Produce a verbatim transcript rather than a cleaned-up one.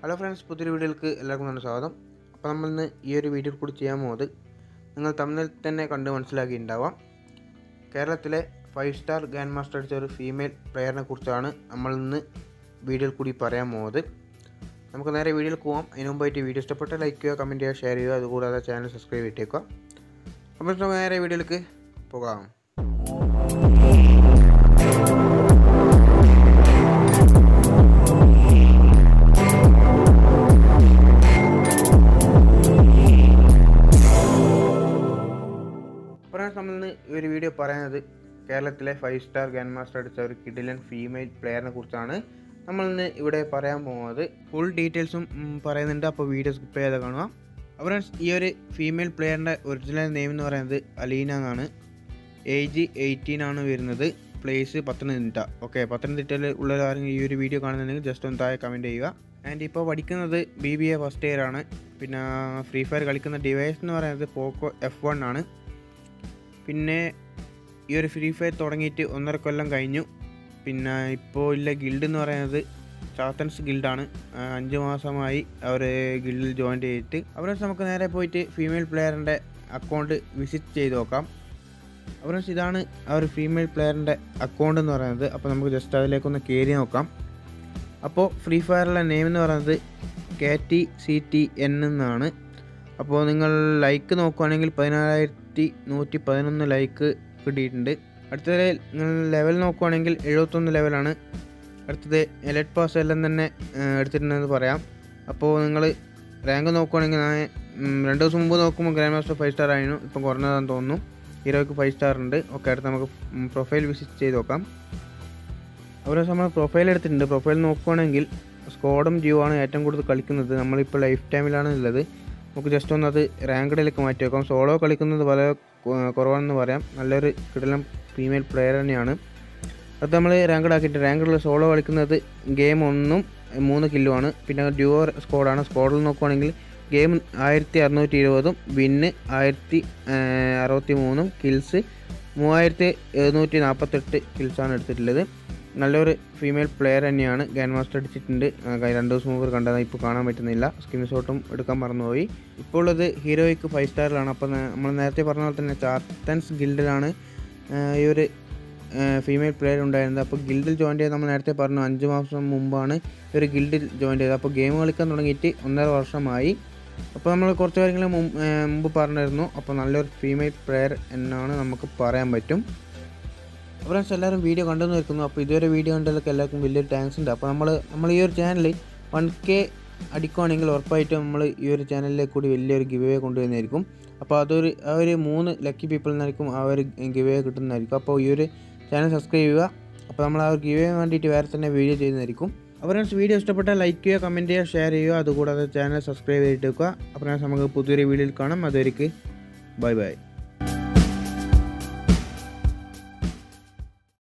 Hello friends, പുതിയൊരു വീഡിയോയിലേക്ക് എല്ലാവർക്കും നല്ല സ്വാഗതം. അപ്പോൾ നമ്മൾ ഇന്ന് ഈ ഒരു വീഡിയോ കൂടി ചെയ്യാൻ പോകുന്നത് നിങ്ങൾ തമിഴിൽ തന്നെ കണ്ട് മനസ്സിലാക്കിയിട്ടുണ്ടാവാം. കേരളത്തിലെ ഫൈവ് സ്റ്റാർ ഗ്രാൻഡ് മാസ്റ്റർ അടിച്ച ഒരു ഫീമെയിൽ പ്ലെയറിനെ കുറിച്ചാണ് നമ്മൾ ഇന്ന് വീഡിയോയിൽ കൂടി പറയാൻ പോകുന്നത്. നമുക്ക് നേരെ വീഡിയോയിൽ പോകാം. അതിന് മുമ്പായിട്ട് വീഡിയോ ഇഷ്ടപ്പെട്ട ലൈക്ക് ചെയ്യുക, കമൻറ്റ് ചെയ്യുക, ഷെയർ ചെയ്യുക, അതുകൂടാതെ ചാനൽ സബ്സ്ക്രൈബ് ചെയ്തേക്കുക. അപ്പോൾ നമുക്ക് നേരെ വീഡിയോയിലേക്ക് പോകാം. നമ്മളിന്ന് ഈ ഒരു വീഡിയോ പറയുന്നത് കേരളത്തിലെ ഫൈവ് സ്റ്റാർ ഗ്രാൻഡ് മാസ്റ്റർ അടിച്ച ഒരു കിഡിലൻ ഫീമെയിൽ പ്ലെയറിനെ കുറിച്ചാണ് നമ്മളിന്ന് ഇവിടെ പറയാൻ പോകുന്നത്. ഫുൾ ഡീറ്റെയിൽസും പറയുന്നുണ്ട്, അപ്പോൾ വീഡിയോ സ്കിപ്പ് ചെയ്ത് കാണുക. അപ്പോൾ ഫ്രണ്ട്സ്, ഈ ഒരു ഫീമെയിൽ പ്ലെയറിൻ്റെ ഒറിജിനൽ നെയിം എന്ന് പറയുന്നത് അലീന എന്നാണ്. ഏജ് എയ്റ്റീൻ ആണ് വരുന്നത്. പ്ലേസ് പത്തനംതിട്ട. ഓക്കെ, പത്തനംതിട്ടയിൽ ഉള്ളവരാരെങ്കിലും ഈ ഒരു വീഡിയോ കാണുന്നുണ്ടെങ്കിൽ ജസ്റ്റ് ഒന്ന് താഴെ കമൻറ്റ് ചെയ്യുക. ആൻഡ് ഇപ്പോൾ പഠിക്കുന്നത് B B A first year ആണ്. പിന്നെ ഫ്രീ ഫയർ കളിക്കുന്ന ഡിവൈസ് എന്ന് പറയുന്നത് പോക്കോ എഫ് വൺ ആണ്. പിന്നെ ഈ ഒരു ഫ്രീ ഫയർ തുടങ്ങിയിട്ട് ഒന്നര കൊല്ലം കഴിഞ്ഞു. പിന്നെ ഇപ്പോൾ ഉള്ള ഗിൽഡ് എന്ന് പറയുന്നത് ചാത്തൻസ് ഗിൽഡാണ്. അഞ്ച് മാസമായി അവർ ഗിൽഡിൽ ജോയിൻ ചെയ്തിട്ട്. അവിടെ നമുക്ക് നേരെ പോയിട്ട് ഫീമെയിൽ പ്ലെയറിൻ്റെ അക്കൗണ്ട് വിസിറ്റ് ചെയ്ത് നോക്കാം. അവിടെ ഇതാണ് ആ ഒരു ഫീമെയിൽ പ്ലെയറിൻ്റെ അക്കൗണ്ട് എന്ന് പറയുന്നത്. അപ്പോൾ നമുക്ക് ജസ്റ്റ് അതിലേക്കൊന്ന് കയറി നോക്കാം. അപ്പോൾ ഫ്രീ ഫയറിലെ നെയിം എന്ന് പറയുന്നത് K T C T N എന്നാണ്. അപ്പോൾ നിങ്ങൾ ലൈക്ക് നോക്കുകയാണെങ്കിൽ പതിനാലായിരത്തി നൂറ്റി പതിനൊന്ന് ലൈക്ക് കിട്ടിയിട്ടുണ്ട്. അടുത്തത് നിങ്ങൾ ലെവൽ നോക്കുകയാണെങ്കിൽ എഴുപത്തൊന്ന് ലെവലാണ്. അടുത്തത് എലൈറ്റ് പാസ് എല്ലാം തന്നെ എടുത്തിട്ടുണ്ടെന്ന് പറയാം. അപ്പോൾ നിങ്ങൾ റാങ്ക് നോക്കുകയാണെങ്കിൽ ഞാൻ രണ്ട് ദിവസം മുമ്പ് നോക്കുമ്പോൾ ഗ്രാൻഡ് മാസ്റ്റർ ഫൈവ് സ്റ്റാർ ആയിരുന്നു. ഇപ്പം കുറഞ്ഞതാണെന്ന് തോന്നുന്നു. ഹീറോയ്ക്ക് ഫൈവ് സ്റ്റാർ ഉണ്ട്. ഓക്കെ, അടുത്ത് നമുക്ക് പ്രൊഫൈൽ വിസിറ്റ് ചെയ്ത് നോക്കാം. ഓരോ നമ്മൾ പ്രൊഫൈൽ എടുത്തിട്ടുണ്ട്. പ്രൊഫൈൽ നോക്കുകയാണെങ്കിൽ സ്ക്വാഡും ജിയോ ആണ് ഏറ്റവും കൂടുതൽ കളിക്കുന്നത്. നമ്മളിപ്പോൾ ലൈഫ് ടൈമിലാണ് ഉള്ളത്. നമുക്ക് ജസ്റ്റ് ഒന്ന് അത് റാങ്ക്ഡിലേക്ക് മാറ്റി വെക്കാം. സോളോ കളിക്കുന്നത് വളരെ കുറവാണെന്ന് പറയാം. നല്ലൊരു കിടലം ഫീമെയിൽ പ്ലെയർ തന്നെയാണ്. അത് നമ്മൾ റാങ്ക്ഡ് ആക്കിയിട്ട് റാങ്ക്ഡിൽ സോളോ കളിക്കുന്നത് ഗെയിം ഒന്നും മൂന്ന് കില്ലുമാണ്. പിന്നെ ഡ്യുവോ സ്ക്വാഡാണ്. സ്ക്വാഡിൽ നോക്കുകയാണെങ്കിൽ ഗെയിം ആയിരത്തി അറുന്നൂറ്റി ഇരുപതും വിന്ന് ആയിരത്തി അറുപത്തി മൂന്നും കിൽസ് മൂവായിരത്തി എഴുന്നൂറ്റി നാൽപ്പത്തെട്ട് കിൽസാണ് എടുത്തിട്ടുള്ളത്. നല്ലൊരു ഫീമെയിൽ പ്ലെയർ തന്നെയാണ്. ഗ്രാൻഡ് മാസ്റ്റർ അടിച്ചിട്ടുണ്ട്. രണ്ട് ദിവസം മുമ്പ് കണ്ടതാണ്, ഇപ്പോൾ കാണാൻ പറ്റുന്നില്ല. സ്ക്രീൻ ഷോട്ടും എടുക്കാൻ മറന്നുപോയി. ഇപ്പോൾ ഉള്ളത് ഹീറോയ്ക്ക് ഫൈവ് സ്റ്റാറിലാണ്. അപ്പോൾ നമ്മൾ നേരത്തെ പറഞ്ഞ പോലെ തന്നെ ചാത്തൻസ് ഗിൽഡിലാണ് ഈ ഒരു ഫീമെയിൽ പ്ലെയർ ഉണ്ടായിരുന്നത്. അപ്പോൾ ഗിൽഡിൽ ജോയിൻ ചെയ്ത് നമ്മൾ നേരത്തെ പറഞ്ഞു അഞ്ച് മാസം മുമ്പാണ് ഈ ഒരു ഗിൽഡിൽ ജോയിൻ ചെയ്തത്. അപ്പോൾ ഗെയിം കളിക്കാൻ തുടങ്ങിയിട്ട് ഒന്നര വർഷമായി. അപ്പോൾ നമ്മൾ കുറച്ച് കാര്യങ്ങൾ മുമ്പ് പറഞ്ഞിരുന്നു. അപ്പോൾ നല്ലൊരു ഫീമെയിൽ പ്ലെയർ എന്നാണ് നമുക്ക് പറയാൻ പറ്റും. അപ്പോൾ ഫ്രണ്ട്സ്, എല്ലാവരും വീഡിയോ കണ്ടെന്ന് വെക്കുന്നു. അപ്പോൾ ഇതുവരെ വീഡിയോ കണ്ടതിലൊക്കെ എല്ലാവർക്കും വലിയൊരു താങ്ക്സ് ഉണ്ട്. അപ്പോൾ നമ്മൾ നമ്മൾ ഈ ഒരു ചാനലിൽ വൺ കെ അടിക്കുകയാണെങ്കിൽ ഉറപ്പായിട്ടും നമ്മൾ ഈ ഒരു ചാനലിലേക്ക് കൂടി വലിയൊരു ഗിവ് വേ കൊണ്ടുവരുന്നതായിരിക്കും. അപ്പോൾ അതൊരു ആ ഒരു മൂന്ന് ലക്കി പീപ്പിളിനായിരിക്കും ആ ഒരു ഗിവ് വേ കിട്ടുന്നതായിരിക്കും. അപ്പോൾ ഈ ഒരു ചാനൽ സബ്സ്ക്രൈബ് ചെയ്യുക. അപ്പോൾ നമ്മൾ ആ ഒരു ഗിവ് വേ വേണ്ടിയിട്ട് വേറെ തന്നെ വീഡിയോ ചെയ്യുന്നതായിരിക്കും. അപ്പോൾ ഫ്രണ്ട്സ്, വീഡിയോ ഇഷ്ടപ്പെട്ടാൽ ലൈക്ക് ചെയ്യുക, കമൻറ്റ് ചെയ്യുക, ഷെയർ ചെയ്യുക, അതുകൂടാതെ ചാനൽ സബ്സ്ക്രൈബ് ചെയ്തിട്ട് വെക്കുക. അപ്പോൾ നമുക്ക് പുതിയൊരു വീഡിയോയിൽ കാണാം. അതുവരെക്ക് ബൈ ബൈ.